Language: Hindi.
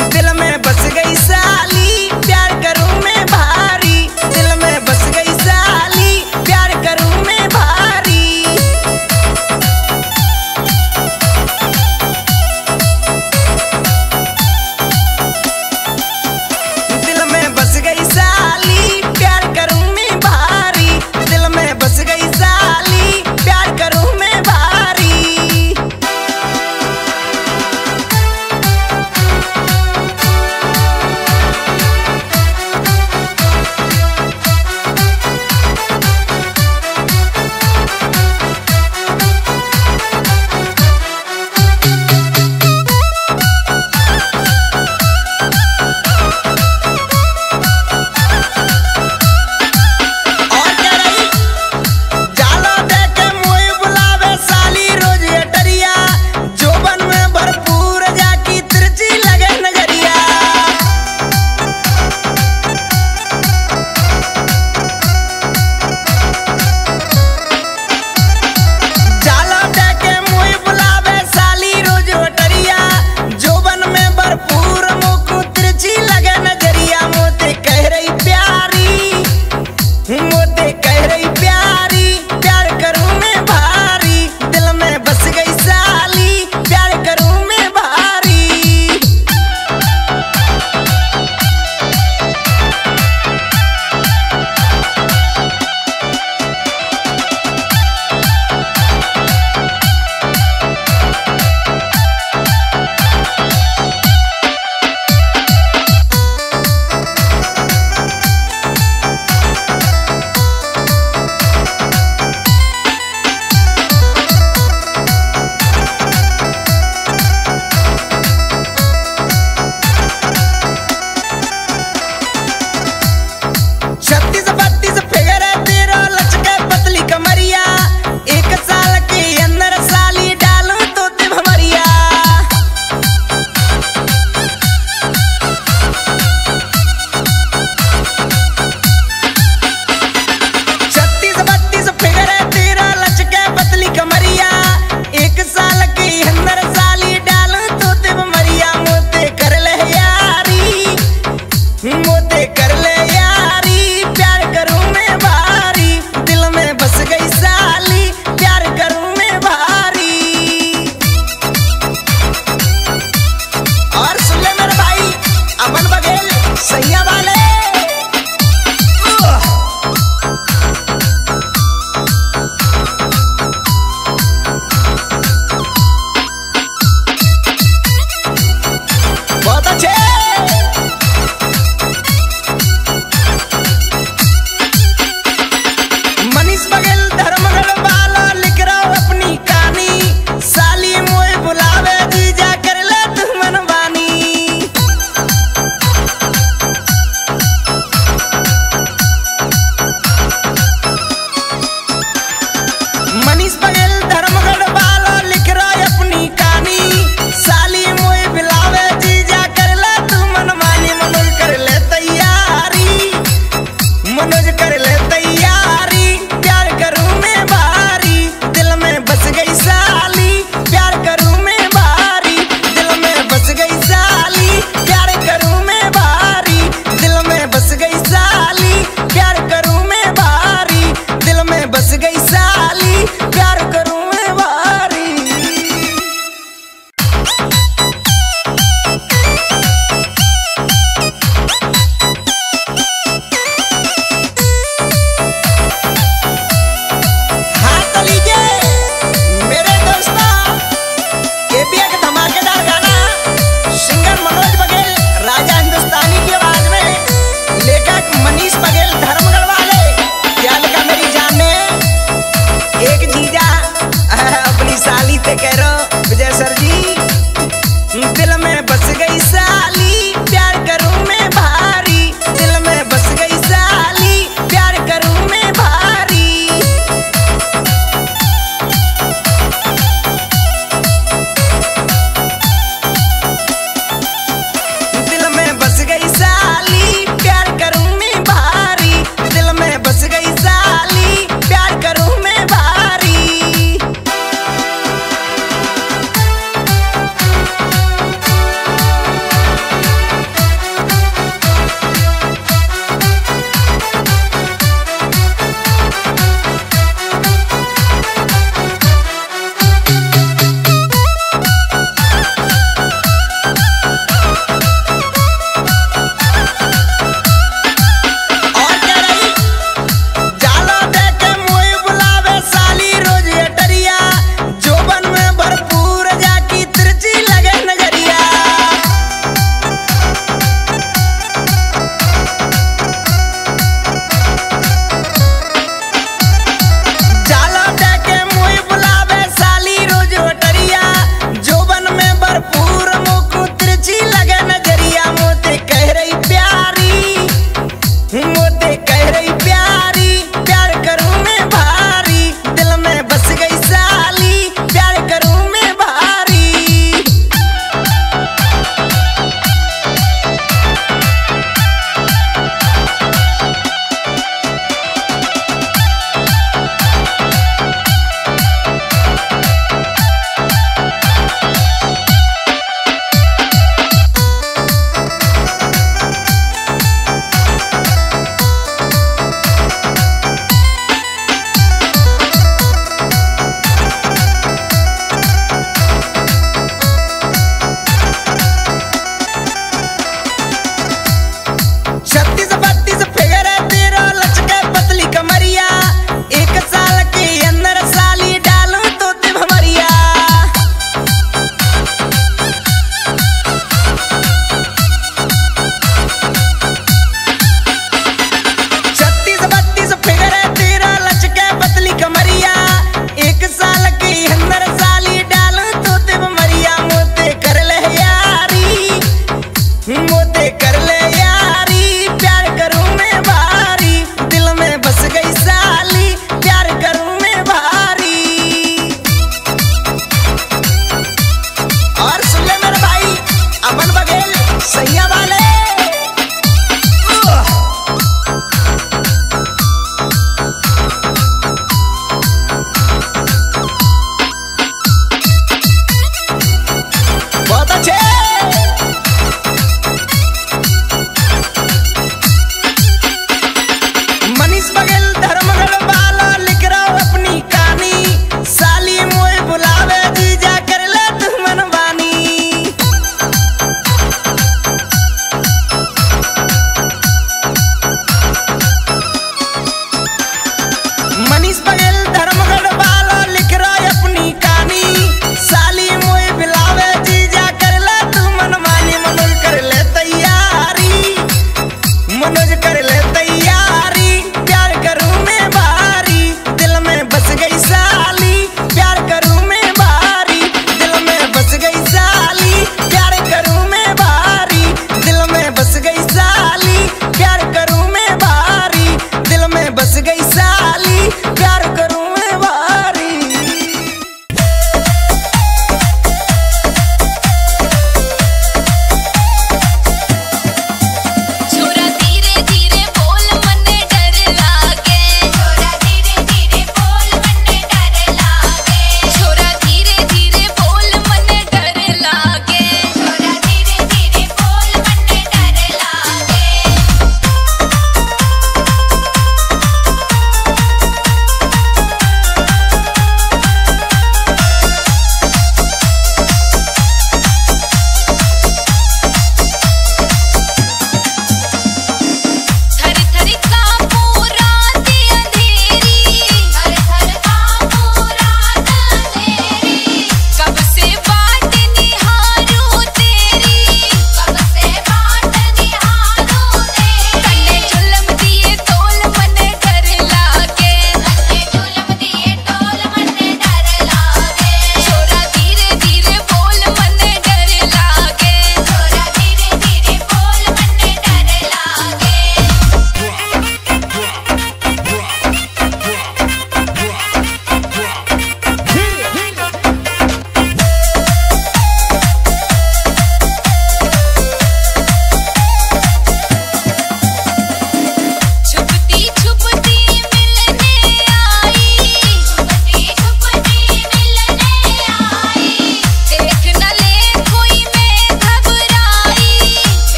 दिल में बस गई साली प्यार करूं मैं भारी, दिल में बस गई साली प्यार करूं मैं भारी। दिल में बस गई साली प्यार करूं मैं भारी, दिल में बस गई साली प्यार करूं मैं भारी। बहुत अच्छे।